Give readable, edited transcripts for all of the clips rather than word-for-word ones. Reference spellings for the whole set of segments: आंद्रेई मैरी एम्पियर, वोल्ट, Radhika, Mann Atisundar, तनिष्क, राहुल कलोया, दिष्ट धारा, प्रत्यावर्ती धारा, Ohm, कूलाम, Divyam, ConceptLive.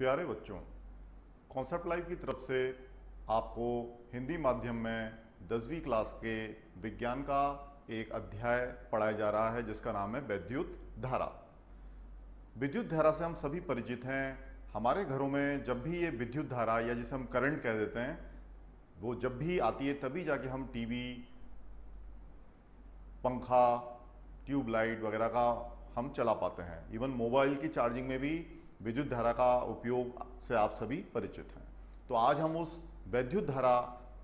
प्यारे बच्चों, concept live की तरफ से आपको हिंदी माध्यम में 10वीं क्लास के विज्ञान का एक अध्याय पढ़ाया जा रहा है जिसका नाम है विद्युत धारा। विद्युत धारा से हम सभी परिचित हैं। हमारे घरों में जब भी ये विद्युत धारा या जिसे हम करंट कह देते हैं वो जब भी आती है तभी जाके हम टीवी, पंखा, ट्यूबलाइट वगैरह का हम चला पाते हैं। इवन मोबाइल की चार्जिंग में भी विद्युत धारा का उपयोग से आप सभी परिचित हैं। तो आज हम उस विद्युत धारा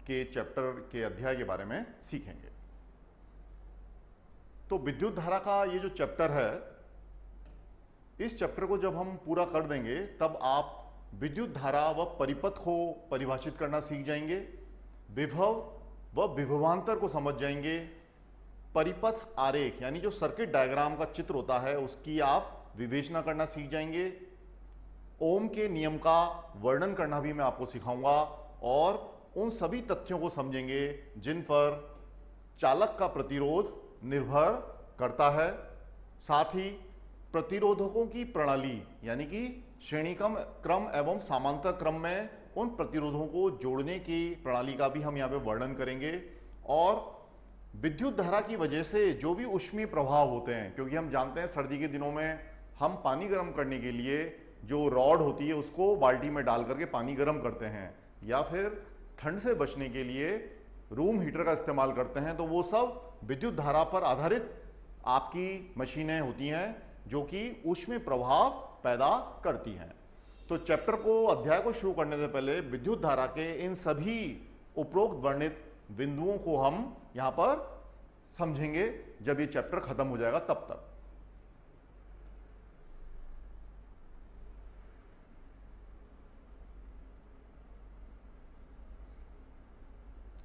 के चैप्टर के अध्याय के बारे में सीखेंगे। तो विद्युत धारा का ये जो चैप्टर है, इस चैप्टर को जब हम पूरा कर देंगे तब आप विद्युत धारा व परिपथ को परिभाषित करना सीख जाएंगे, विभव व विभवांतर को समझ जाएंगे, परिपथ आरेख यानी जो सर्किट डायग्राम का चित्र होता है उसकी आप विवेचना करना सीख जाएंगे, ओम के नियम का वर्णन करना भी मैं आपको सिखाऊंगा और उन सभी तथ्यों को समझेंगे जिन पर चालक का प्रतिरोध निर्भर करता है। साथ ही प्रतिरोधकों की प्रणाली यानी कि श्रेणी क्रम एवं समांतर क्रम में उन प्रतिरोधों को जोड़ने की प्रणाली का भी हम यहाँ पे वर्णन करेंगे और विद्युत धारा की वजह से जो भी ऊष्मीय प्रभाव होते हैं, क्योंकि हम जानते हैं सर्दी के दिनों में हम पानी गर्म करने के लिए जो रॉड होती है उसको बाल्टी में डाल करके पानी गर्म करते हैं या फिर ठंड से बचने के लिए रूम हीटर का इस्तेमाल करते हैं, तो वो सब विद्युत धारा पर आधारित आपकी मशीनें होती हैं जो कि ऊष्मीय प्रभाव पैदा करती हैं। तो चैप्टर को, अध्याय को शुरू करने से पहले विद्युत धारा के इन सभी उपरोक्त वर्णित बिंदुओं को हम यहाँ पर समझेंगे जब ये चैप्टर खत्म हो जाएगा तब तक।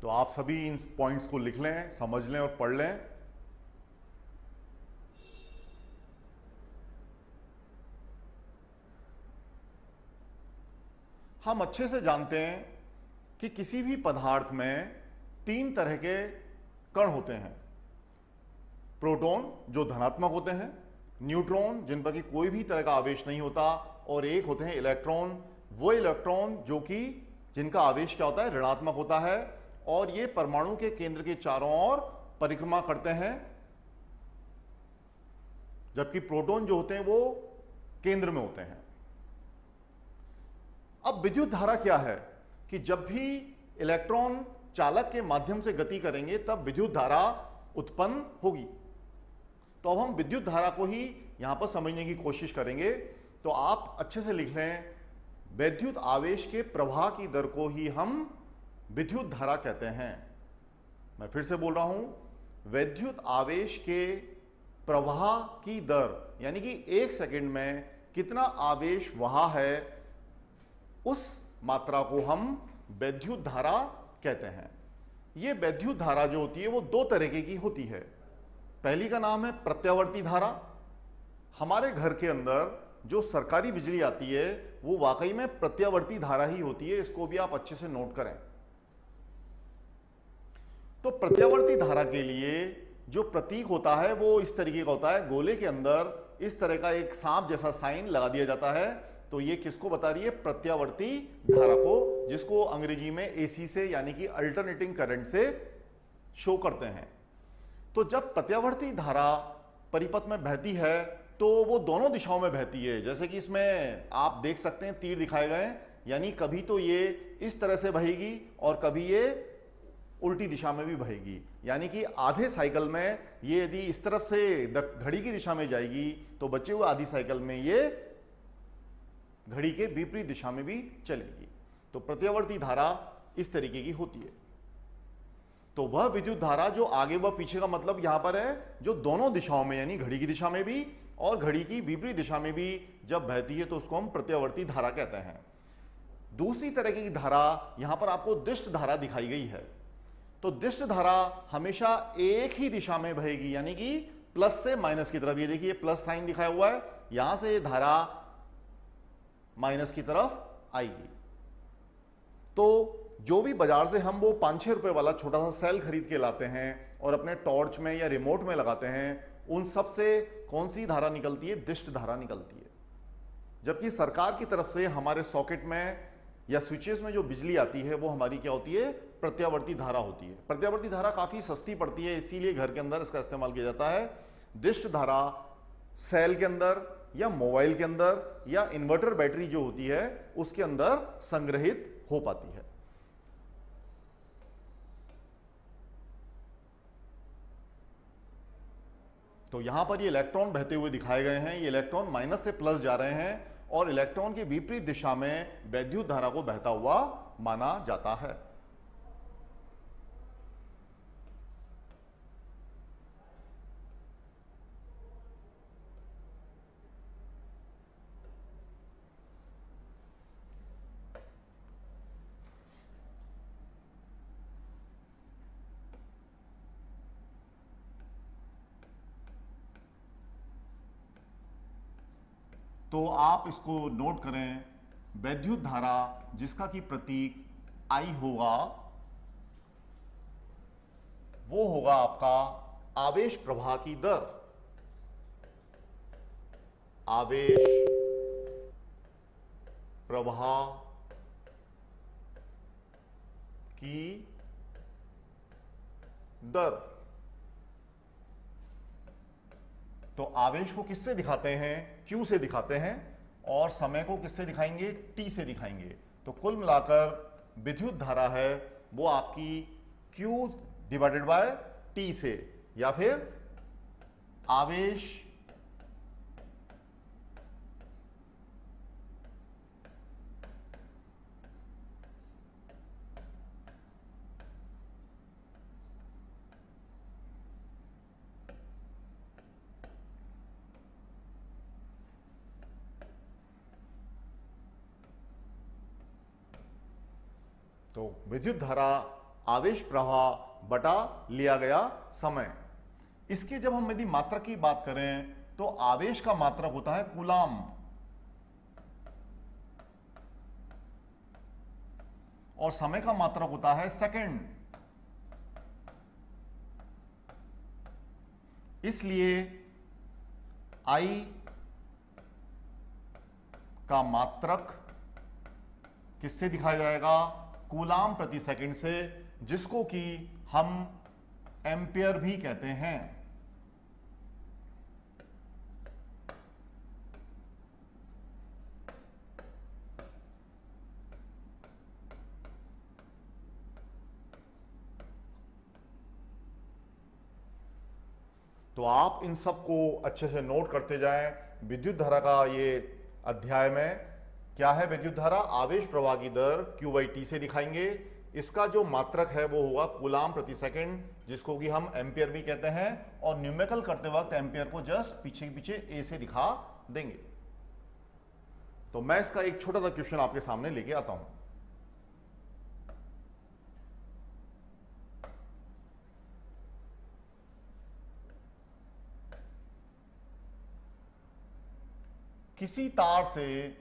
तो आप सभी इन पॉइंट्स को लिख लें, समझ लें और पढ़ लें। हम अच्छे से जानते हैं कि किसी भी पदार्थ में 3 तरह के कण होते हैं, प्रोटॉन जो धनात्मक होते हैं, न्यूट्रॉन जिन पर कि कोई भी तरह का आवेश नहीं होता, और एक होते हैं इलेक्ट्रॉन, वो इलेक्ट्रॉन जो कि जिनका आवेश क्या होता है, ऋणात्मक होता है, और ये परमाणु के केंद्र के चारों ओर परिक्रमा करते हैं, जबकि प्रोटॉन जो होते हैं वो केंद्र में होते हैं। अब विद्युत धारा क्या है कि जब भी इलेक्ट्रॉन चालक के माध्यम से गति करेंगे तब विद्युत धारा उत्पन्न होगी। तो अब हम विद्युत धारा को ही यहां पर समझने की कोशिश करेंगे। तो आप अच्छे से लिख लें, वैद्युत आवेश के प्रवाह की दर को ही हम विद्युत धारा कहते हैं। मैं फिर से बोल रहा हूं, वैद्युत आवेश के प्रवाह की दर यानी कि 1 सेकेंड में कितना आवेश वहा है उस मात्रा को हम वैद्युत धारा कहते हैं। ये वैद्युत धारा जो होती है वो 2 तरीके की होती है। पहली का नाम है प्रत्यावर्ती धारा। हमारे घर के अंदर जो सरकारी बिजली आती है वो वाकई में प्रत्यावर्ती धारा ही होती है, इसको भी आप अच्छे से नोट करें। तो प्रत्यावर्ती धारा के लिए जो प्रतीक होता है वो इस तरीके का होता है, गोले के अंदर इस तरह का एक सांप जैसा साइन लगा दिया जाता है। तो ये किसको बता रही है? प्रत्यावर्ती धारा को, जिसको अंग्रेजी में एसी से यानी कि अल्टरनेटिंग करंट से शो करते हैं। तो जब प्रत्यावर्ती धारा परिपथ में बहती है तो वो दोनों दिशाओं में बहती है, जैसे कि इसमें आप देख सकते हैं तीर दिखाए गए हैं, यानी कभी तो ये इस तरह से बहेगी और कभी ये उल्टी दिशा में भी बहेगी। यानी कि आधे साइकिल में ये यदि इस तरफ से घड़ी की दिशा में जाएगी तो बचे हुए आधी साइकिल में ये घड़ी के विपरीत दिशा में भी चलेगी। तो प्रत्यावर्ती धारा इस तरीके की होती है। तो वह विद्युत धारा जो आगे व पीछे का मतलब यहां पर है, जो दोनों दिशाओं में यानी घड़ी की दिशा में भी और घड़ी की विपरीत दिशा में भी जब बहती है तो उसको हम प्रत्यावर्ती धारा कहते हैं। दूसरी तरह की धारा, यहां पर आपको दिष्ट धारा दिखाई गई है। तो दिष्ट धारा हमेशा एक ही दिशा में बहेगी, यानी कि प्लस से माइनस की तरफ। ये देखिए प्लस साइन दिखाया हुआ है, यहां से धारा माइनस की तरफ आएगी। तो जो भी बाजार से हम वो 5-6 रुपए वाला छोटा सा सेल खरीद के लाते हैं और अपने टॉर्च में या रिमोट में लगाते हैं, उन सब से कौन सी धारा निकलती है? दिष्ट धारा निकलती है। जबकि सरकार की तरफ से हमारे सॉकेट में या स्विचेस में जो बिजली आती है वो हमारी क्या होती है, प्रत्यावर्ती धारा होती है। प्रत्यावर्ती धारा काफ़ी सस्ती पड़ती है, इसीलिए घर के अंदर इसका इस्तेमाल किया जाता है। दिष्ट धारा सेल के अंदर या मोबाइल के अंदर या इन्वर्टर बैटरी जो होती है उसके अंदर संग्रहित हो पाती है। तो यहां पर ये इलेक्ट्रॉन बहते हुए दिखाए गए हैं, ये इलेक्ट्रॉन माइनस से प्लस जा रहे हैं और इलेक्ट्रॉन की विपरीत दिशा में वैद्युत धारा को बहता हुआ माना जाता है। तो आप इसको नोट करें, वैद्युत धारा जिसका कि प्रतीक I होगा वो होगा आपका आवेश प्रवाह की दर। आवेश प्रवाह की दर। तो आवेश को किससे दिखाते हैं, Q से दिखाते हैं, और समय को किससे दिखाएंगे, T से दिखाएंगे। तो कुल मिलाकर विद्युत धारा है वो आपकी Q डिवाइडेड बाय T से, या फिर आवेश विद्युत धारा आवेश प्रवाह बटा लिया गया समय। इसके जब हम यदि मात्रक की बात करें तो आवेश का मात्रक होता है कूलाम और समय का मात्रक होता है सेकंड। इसलिए I का मात्रक किससे दिखाया जाएगा, कूलाम प्रति सेकंड से, जिसको कि हम एम्पियर भी कहते हैं। तो आप इन सबको अच्छे से नोट करते जाएं। विद्युत धारा का ये अध्याय में क्या है, विद्युत धारा आवेश प्रवाह की दर Q बाई T से दिखाएंगे। इसका जो मात्रक है वो होगा कूलाम प्रति सेकंड, जिसको कि हम एम्पियर भी कहते हैं, और न्यूमेरिकल करते वक्त एम्पियर को जस्ट पीछे पीछे A से दिखा देंगे। तो मैं इसका एक छोटा सा क्वेश्चन आपके सामने लेके आता हूं। किसी तार से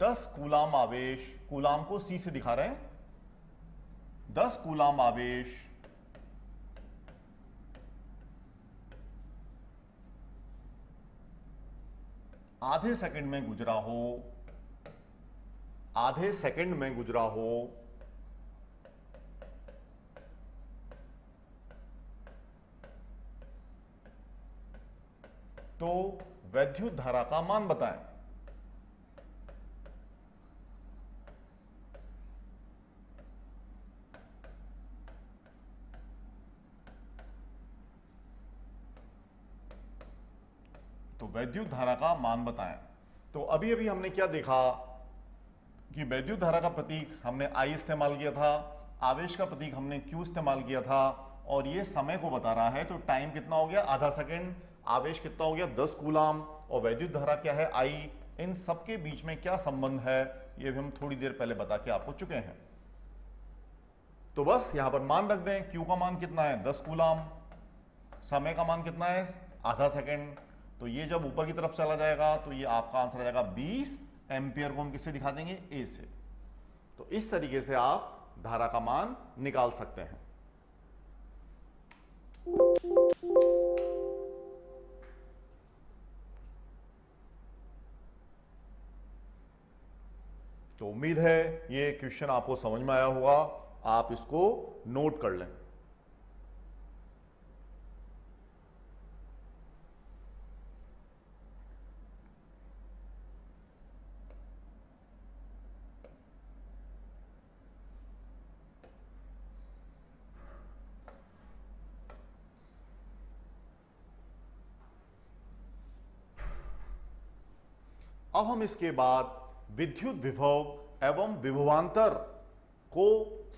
दस कूलाम आवेश, कूलाम को C से दिखा रहे हैं, 10 कूलाम आवेश आधे सेकंड में गुजरा हो, आधे सेकंड में गुजरा हो, तो वैद्युत धारा का मान बताएं। वैद्युत धारा का मान बताएं। तो अभी अभी हमने क्या देखा कि वैद्युत धारा का प्रतीक हमने I इस्तेमाल किया था, आवेश का प्रतीक हमने Q इस्तेमाल किया था, और ये समय को बता रहा है। तो टाइम कितना हो गया, आधा सेकंड, आवेश कितना हो गया 10 कूलाम, और वैद्युत धारा क्या है I। इन सबके बीच में क्या संबंध है ये भी हम थोड़ी देर पहले बता के आपको चुके हैं। तो बस यहां पर मान रख दें, Q का मान कितना है 10 कूलाम, समय का मान कितना है आधा सेकेंड। तो ये जब ऊपर की तरफ चला जाएगा तो ये आपका आंसर आ जाएगा 20। एम्पियर को हम किससे दिखा देंगे, A से। तो इस तरीके से आप धारा का मान निकाल सकते हैं। तो उम्मीद है ये क्वेश्चन आपको समझ में आया होगा, आप इसको नोट कर लें। अब हम इसके बाद विद्युत विभव एवं विभवांतर को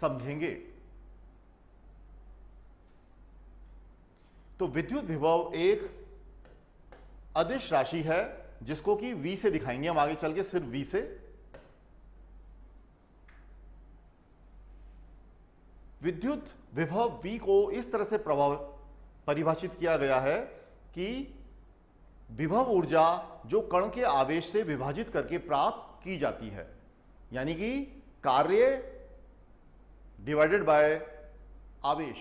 समझेंगे। तो विद्युत विभव एक अदिश राशि है जिसको कि V से दिखाएंगे हम आगे चल के, सिर्फ V से। विद्युत विभव V को इस तरह से परिभाषित किया गया है कि विभव ऊर्जा जो कण के आवेश से विभाजित करके प्राप्त की जाती है, यानी कि कार्य डिवाइडेड बाय आवेश,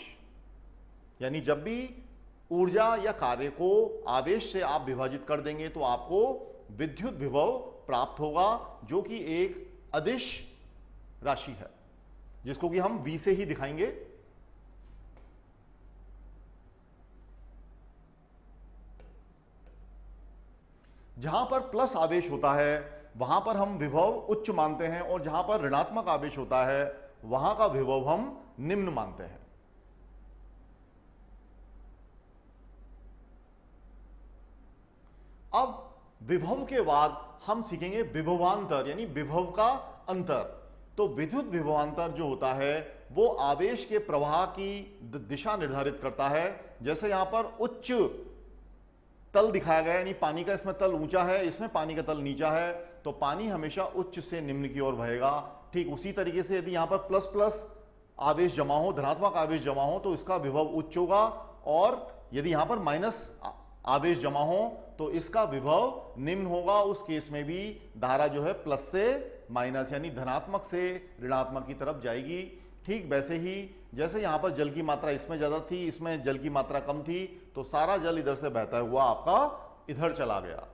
यानी जब भी ऊर्जा या कार्य को आवेश से आप विभाजित कर देंगे तो आपको विद्युत विभव प्राप्त होगा, जो कि एक अदिश राशि है जिसको कि हम V से ही दिखाएंगे। जहां पर प्लस आवेश होता है वहां पर हम विभव उच्च मानते हैं, और जहां पर ऋणात्मक आवेश होता है वहां का विभव हम निम्न मानते हैं। अब विभव के बाद हम सीखेंगे विभवांतर, यानी विभव का अंतर। तो विद्युत विभवांतर जो होता है वो आवेश के प्रवाह की दिशा निर्धारित करता है। जैसे यहां पर उच्च तल दिखाया गया, यानी पानी का इसमें तल ऊंचा है, इसमें पानी का तल नीचा है, तो पानी हमेशा उच्च से निम्न की ओर बहेगा। ठीक उसी तरीके से यदि यहां पर प्लस प्लस आवेश जमा हो, धनात्मक आवेश जमा हो, तो इसका विभव उच्च होगा, और यदि यहां पर माइनस आवेश जमा हो तो इसका विभव निम्न होगा। उस केस में भी धारा जो है प्लस से माइनस, यानी धनात्मक से ऋणात्मक की तरफ जाएगी। ठीक वैसे ही जैसे यहाँ पर जल की मात्रा इसमें ज़्यादा थी, इसमें जल की मात्रा कम थी, तो सारा जल इधर से बहता हुआ आपका इधर चला गया।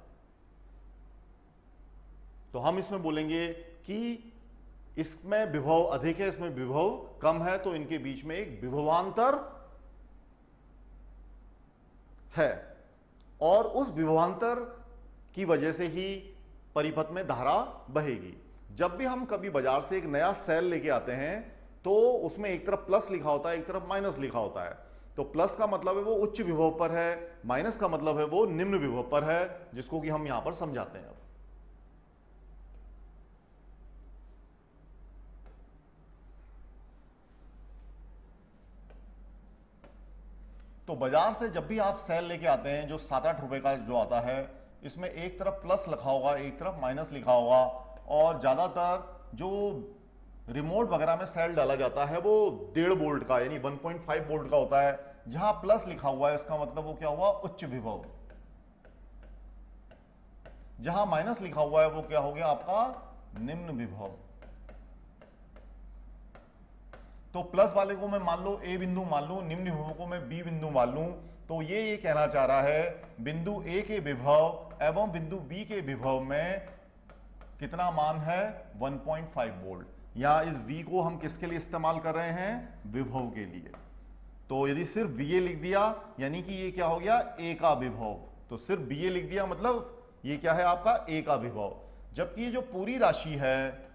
तो हम इसमें बोलेंगे कि इसमें विभव अधिक है, इसमें विभव कम है, तो इनके बीच में एक विभवांतर है, और उस विभवांतर की वजह से ही परिपथ में धारा बहेगी। जब भी हम कभी बाजार से एक नया सेल लेके आते हैं तो उसमें एक तरफ प्लस लिखा होता है, एक तरफ माइनस लिखा होता है। तो प्लस का मतलब है वो उच्च विभव पर है, माइनस का मतलब है वो निम्न विभव पर है, जिसको कि हम यहां पर समझाते हैं। अब तो बाजार से जब भी आप सेल लेके आते हैं जो 7-8 रुपए का जो आता है, इसमें एक तरफ प्लस लिखा होगा, एक तरफ माइनस लिखा होगा, और ज्यादातर जो रिमोट वगैरह में सेल डाला जाता है वो 1.5 वोल्ट का, यानी 1.5 वोल्ट का होता है। जहां प्लस लिखा हुआ है इसका मतलब वो क्या हुआ, उच्च विभव। जहां माइनस लिखा हुआ है वो क्या हो गया आपका, निम्न विभव। तो प्लस वाले को मैं मान लो ए बिंदु मान लू, निम्न विभव को मैं बी बिंदु मान लू, तो ये कहना चाह रहा है बिंदु ए के विभव एवं बिंदु बी के विभव में कितना मान है, 1.5 वोल्ट। या इस V को हम किसके लिए इस्तेमाल कर रहे हैं, विभव के लिए। तो यदि सिर्फ VA लिख दिया यानी कि ये क्या हो गया, A का विभव। तो सिर्फ BA लिख दिया मतलब ये क्या है आपका, A का विभव। जबकि ये जो पूरी राशि है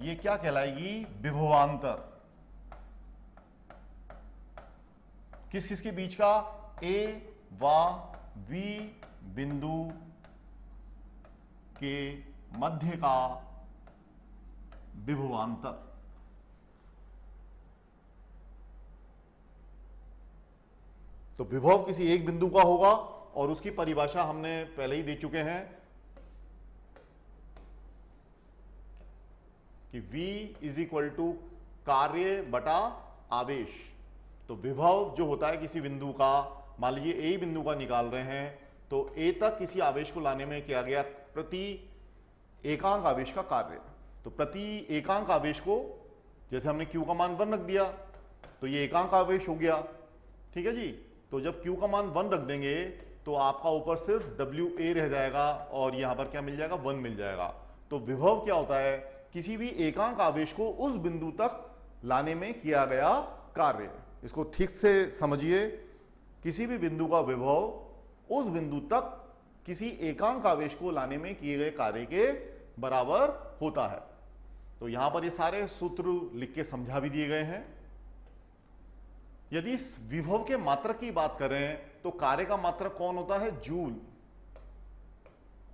ये क्या कहलाएगी, विभवांतर। किस किसके बीच का, A व V बिंदु के मध्य का विभवांतर। तो विभव किसी एक बिंदु का होगा और उसकी परिभाषा हमने पहले ही दे चुके हैं कि V इज इक्वल टू कार्य बटा आवेश। तो विभव जो होता है किसी बिंदु का, मान लीजिए A बिंदु का निकाल रहे हैं, तो A तक किसी आवेश को लाने में किया गया प्रति एकांक आवेश का कार्य। तो प्रति एकांक आवेश को, जैसे हमने Q का मान 1 रख दिया तो ये एकांक आवेश हो गया, ठीक है जी। तो जब Q का मान 1 रख देंगे तो आपका ऊपर सिर्फ WA रह जाएगा और यहाँ पर क्या मिल जाएगा 1 मिल जाएगा। तो विभव क्या होता है, किसी भी एकांक आवेश को उस बिंदु तक लाने में किया गया कार्य। इसको ठीक से समझिए, किसी भी बिंदु का विभव उस बिंदु तक किसी एकांक आवेश को लाने में किए गए कार्य के बराबर होता है। तो यहां पर ये सारे सूत्र लिख के समझा भी दिए गए हैं। यदि विभव के मात्रक की बात करें तो कार्य का मात्रक कौन होता है, जूल,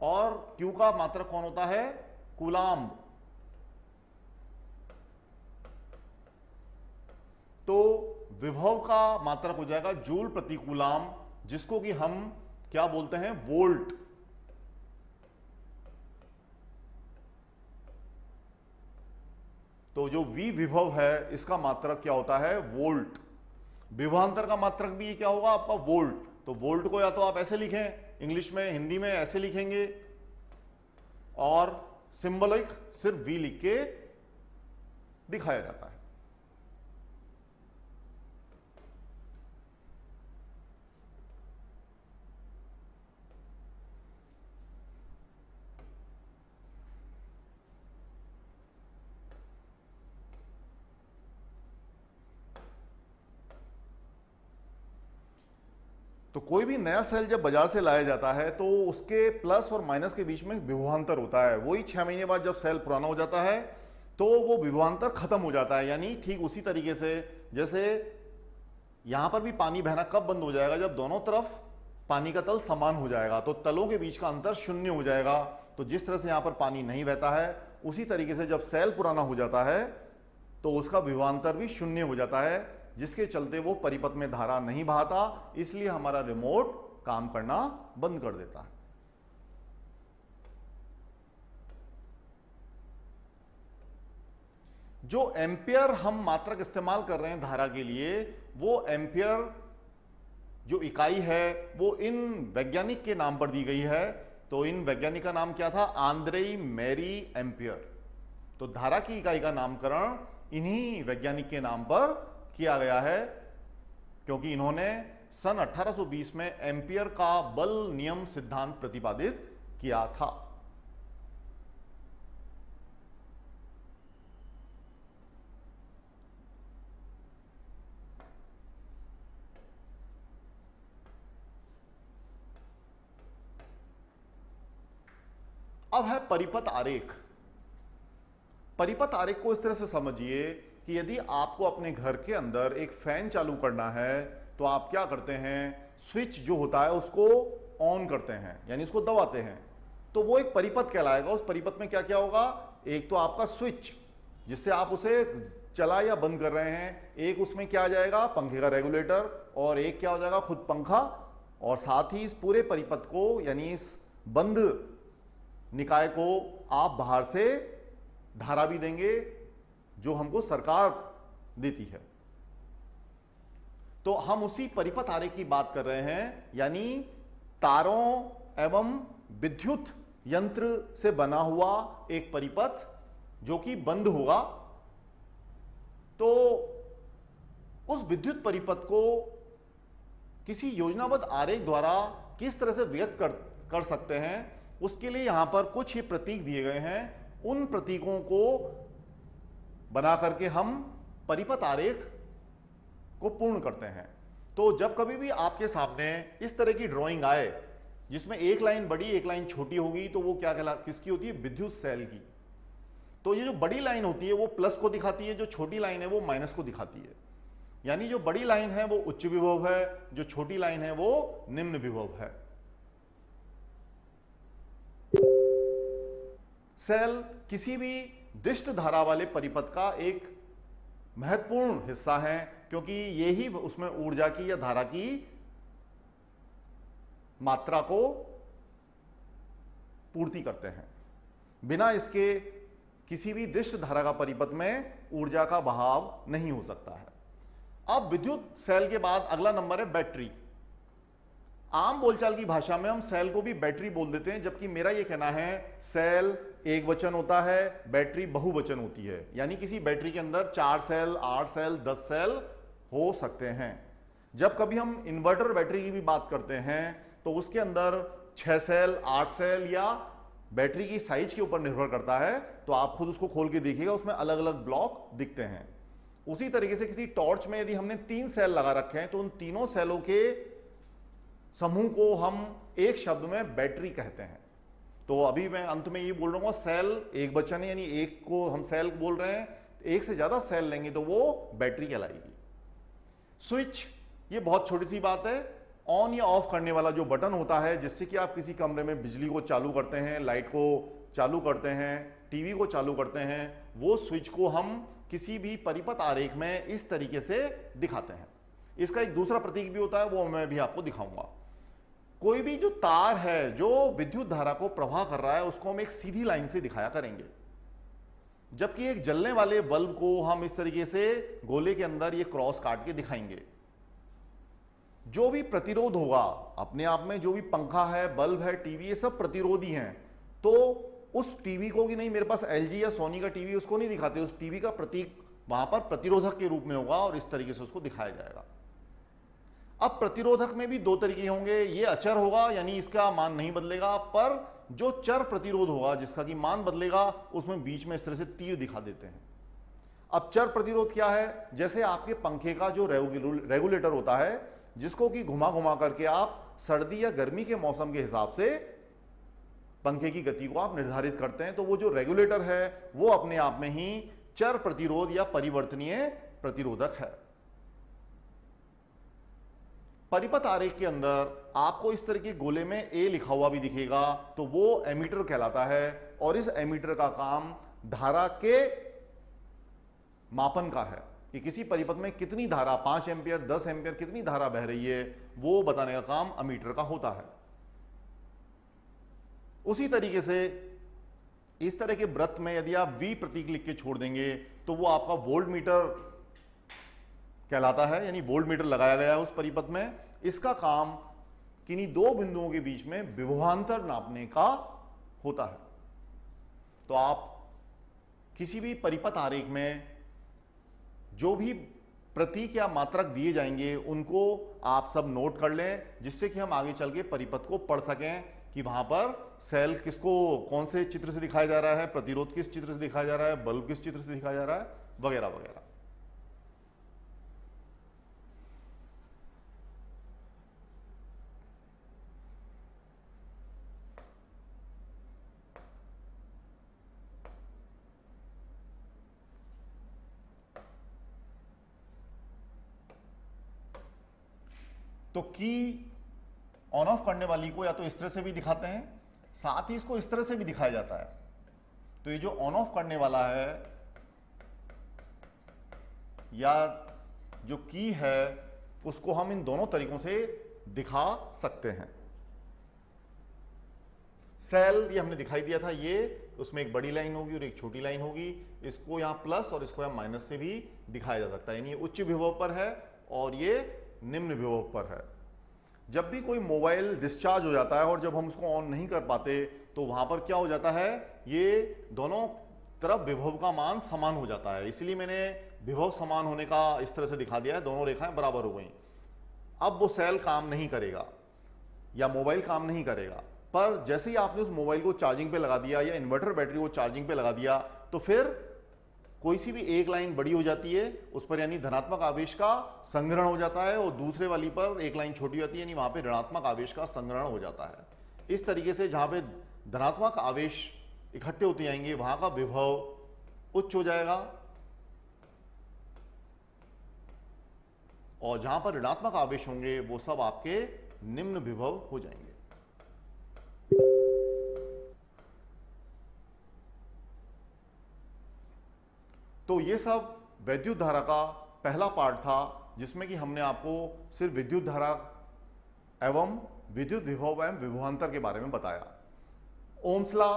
और क्यू का मात्रक कौन होता है, कूलाम। तो विभव का मात्रक हो जाएगा जूल प्रति कूलाम, जिसको कि हम क्या बोलते हैं, वोल्ट। तो जो V विभव है इसका मात्रक क्या होता है, वोल्ट। विभवांतर का मात्रक भी क्या होगा आपका, वोल्ट। तो वोल्ट को या तो आप ऐसे लिखें इंग्लिश में, हिंदी में ऐसे लिखेंगे, और सिंबलिक सिर्फ V लिख के दिखाया जाता है। तो कोई भी नया सेल जब बाजार से लाया जाता है तो उसके प्लस और माइनस के बीच में विभवांतर होता है। वही 6 महीने बाद जब सेल पुराना हो जाता है तो वो विभवांतर खत्म हो जाता है। यानी ठीक उसी तरीके से जैसे यहां पर भी पानी बहना कब बंद हो जाएगा, जब दोनों तरफ पानी का तल समान हो जाएगा, तो तलों के बीच का अंतर शून्य हो जाएगा। तो जिस तरह से यहां पर पानी नहीं बहता है, उसी तरीके से जब सेल पुराना हो जाता है तो उसका विभवांतर भी शून्य हो जाता है, जिसके चलते वो परिपथ में धारा नहीं बहाता, इसलिए हमारा रिमोट काम करना बंद कर देता है। जो एम्पियर हम मात्रक इस्तेमाल कर रहे हैं धारा के लिए, वो एम्पियर जो इकाई है वो इन वैज्ञानिक के नाम पर दी गई है। तो इन वैज्ञानिक का नाम क्या था, आंद्रेई मैरी एम्पियर। तो धारा की इकाई का नामकरण इन्हीं वैज्ञानिक के नाम पर किया गया है, क्योंकि इन्होंने सन 1820 में एम्पियर का बल नियम सिद्धांत प्रतिपादित किया था। अब है परिपथ आरेख। परिपथ आरेख को इस तरह से समझिए कि यदि आपको अपने घर के अंदर एक फैन चालू करना है तो आप क्या करते हैं, स्विच जो होता है उसको ऑन करते हैं, यानी उसको दबाते हैं, तो वो एक परिपथ कहलाएगा। उस परिपथ में क्या क्या होगा, एक तो आपका स्विच जिससे आप उसे चला या बंद कर रहे हैं, एक उसमें क्या आ जाएगा पंखे का रेगुलेटर, और एक क्या हो जाएगा खुद पंखा, और साथ ही इस पूरे परिपथ को यानी इस बंद निकाय को आप बाहर से धारा भी देंगे जो हमको सरकार देती है। तो हम उसी परिपथ आरेख की बात कर रहे हैं, यानी तारों एवं विद्युत यंत्र से बना हुआ एक परिपथ जो कि बंद होगा। तो उस विद्युत परिपथ को किसी योजनाबद्ध आरेख द्वारा किस तरह से व्यक्त कर सकते हैं, उसके लिए यहां पर कुछ ही प्रतीक दिए गए हैं। उन प्रतीकों को बना करके हम परिपथ आरेख को पूर्ण करते हैं। तो जब कभी भी आपके सामने इस तरह की ड्राइंग आए जिसमें एक लाइन बड़ी एक लाइन छोटी होगी, तो वो क्या कहला किसकी होती है, विद्युत सेल की। तो ये जो बड़ी लाइन होती है वो प्लस को दिखाती है, जो छोटी लाइन है वो माइनस को दिखाती है। यानी जो बड़ी लाइन है वो उच्च विभव है, जो छोटी लाइन है वो निम्न विभव है। सेल किसी भी दिष्ट धारा वाले परिपथ का एक महत्वपूर्ण हिस्सा है, क्योंकि यही उसमें ऊर्जा की या धारा की मात्रा को पूर्ति करते हैं। बिना इसके किसी भी दिष्ट धारा का परिपथ में ऊर्जा का बहाव नहीं हो सकता है। अब विद्युत सेल के बाद अगला नंबर है बैटरी। आम बोलचाल की भाषा में हम सेल को भी बैटरी बोल देते हैं, जबकि मेरा यह कहना है सेल एक वचन होता है, बैटरी बहुवचन होती है। यानी किसी बैटरी के अंदर 4 सेल, 8 सेल, 10 सेल हो सकते हैं। जब कभी हम इन्वर्टर बैटरी की भी बात करते हैं तो उसके अंदर 6 सेल 8 सेल या बैटरी की साइज के ऊपर निर्भर करता है, तो आप खुद उसको खोल के देखिएगा, उसमें अलग अलग ब्लॉक दिखते हैं। उसी तरीके से किसी टॉर्च में यदि हमने 3 सेल लगा रखे हैं तो उन तीनों सेलों के समूह को हम एक शब्द में बैटरी कहते हैं। तो अभी मैं अंत में ये बोल रहा हूँ सेल एक बचा नहीं, यानी एक को हम सेल बोल रहे हैं, एक से ज्यादा सेल लेंगे तो वो बैटरी कहलाएगी। स्विच, ये बहुत छोटी सी बात है, ऑन या ऑफ करने वाला जो बटन होता है जिससे कि आप किसी कमरे में बिजली को चालू करते हैं, लाइट को चालू करते हैं, टीवी को चालू करते हैं, वो स्विच को हम किसी भी परिपथ आरेख में इस तरीके से दिखाते हैं। इसका एक दूसरा प्रतीक भी होता है, वो मैं भी आपको दिखाऊंगा। कोई भी जो तार है जो विद्युत धारा को प्रवाह कर रहा है उसको हम एक सीधी लाइन से दिखाया करेंगे, जबकि एक जलने वाले बल्ब को हम इस तरीके से गोले के अंदर ये क्रॉस काट के दिखाएंगे। जो भी प्रतिरोध होगा अपने आप में, जो भी पंखा है, बल्ब है, टीवी, ये सब प्रतिरोधी हैं, तो उस टीवी को कि नहीं मेरे पास LG या सोनी का टीवी, उसको नहीं दिखाते, उस टीवी का प्रतीक वहां पर प्रतिरोधक के रूप में होगा और इस तरीके से उसको दिखाया जाएगा। अब प्रतिरोधक में भी दो तरीके होंगे, ये अचर होगा यानी इसका मान नहीं बदलेगा, पर जो चर प्रतिरोध होगा जिसका कि मान बदलेगा उसमें बीच में इस तरह से तीर दिखा देते हैं। अब चर प्रतिरोध क्या है, जैसे आपके पंखे का जो रेगुलेटर होता है जिसको कि घुमा घुमा करके आप सर्दी या गर्मी के मौसम के हिसाब से पंखे की गति को आप निर्धारित करते हैं, तो वो जो रेगुलेटर है वो अपने आप में ही चर प्रतिरोध या परिवर्तनीय प्रतिरोधक है। परिपथ आरेख के अंदर आपको इस तरह के गोले में A लिखा हुआ भी दिखेगा, तो वो एमीटर कहलाता है और इस एमीटर का काम धारा के मापन का है कि किसी परिपथ में कितनी धारा, 5 एम्पियर 10 एम्पियर कितनी धारा बह रही है, वो बताने का काम एमीटर का होता है। उसी तरीके से इस तरह के वृत्त में यदि आप V प्रतीक लिख के छोड़ देंगे तो वो आपका वोल्ट मीटर कहलाता है, यानी वोल्ट मीटर लगाया गया है उस परिपथ में। इसका काम किन्हीं दो बिंदुओं के बीच में विभवांतर नापने का होता है। तो आप किसी भी परिपथ आरेख में जो भी प्रतीक या मात्रक दिए जाएंगे उनको आप सब नोट कर लें, जिससे कि हम आगे चल के परिपथ को पढ़ सकें कि वहां पर सेल किसको कौन से चित्र से दिखाया जा रहा है, प्रतिरोध किस चित्र से दिखाया जा रहा है, बल्ब किस चित्र से दिखाया जा रहा है, वगैरह वगैरह। तो की ऑन ऑफ करने वाली को या तो इस तरह से भी दिखाते हैं, साथ ही इसको इस तरह से भी दिखाया जाता है। तो ये जो ऑन ऑफ करने वाला है या जो की है उसको हम इन दोनों तरीकों से दिखा सकते हैं। सेल ये हमने दिखाई दिया था, ये उसमें एक बड़ी लाइन होगी और एक छोटी लाइन होगी, इसको यहाँ प्लस और इसको यहाँ माइनस से भी दिखाया जा सकता है, यानी उच्च विभव पर है और ये निम्न विभव पर है। जब भी कोई मोबाइल डिस्चार्ज हो जाता है और जब हम उसको ऑन नहीं कर पाते तो वहां पर क्या हो जाता है, ये दोनों तरफ विभव का मान समान हो जाता है, इसलिए मैंने विभव समान होने का इस तरह से दिखा दिया है, दोनों रेखाएं बराबर हो गई। अब वो सेल काम नहीं करेगा या मोबाइल काम नहीं करेगा, पर जैसे ही आपने उस मोबाइल को चार्जिंग पे लगा दिया या इन्वर्टर बैटरी को चार्जिंग पे लगा दिया तो फिर कोई सी भी एक लाइन बड़ी हो जाती है उस पर, यानी धनात्मक आवेश का संग्रहण हो जाता है, और दूसरे वाली पर एक लाइन छोटी हो जाती है यानी वहां पे ऋणात्मक आवेश का संग्रहण हो जाता है। इस तरीके से जहां पे धनात्मक आवेश इकट्ठे होते जाएंगे वहां का विभव उच्च हो जाएगा और जहां पर ऋणात्मक आवेश होंगे वो सब आपके निम्न विभव हो जाएंगे। तो ये सब विद्युत धारा का पहला पार्ट था, जिसमें कि हमने आपको सिर्फ विद्युत धारा एवं विद्युत विभव एवं विभवांतर के बारे में बताया। ओम्स लॉ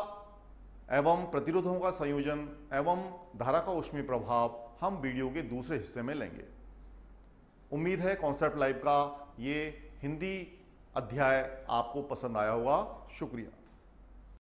एवं प्रतिरोधों का संयोजन एवं धारा का ऊष्मीय प्रभाव हम वीडियो के दूसरे हिस्से में लेंगे। उम्मीद है कॉन्सेप्ट लाइव का ये हिंदी अध्याय आपको पसंद आया होगा। शुक्रिया।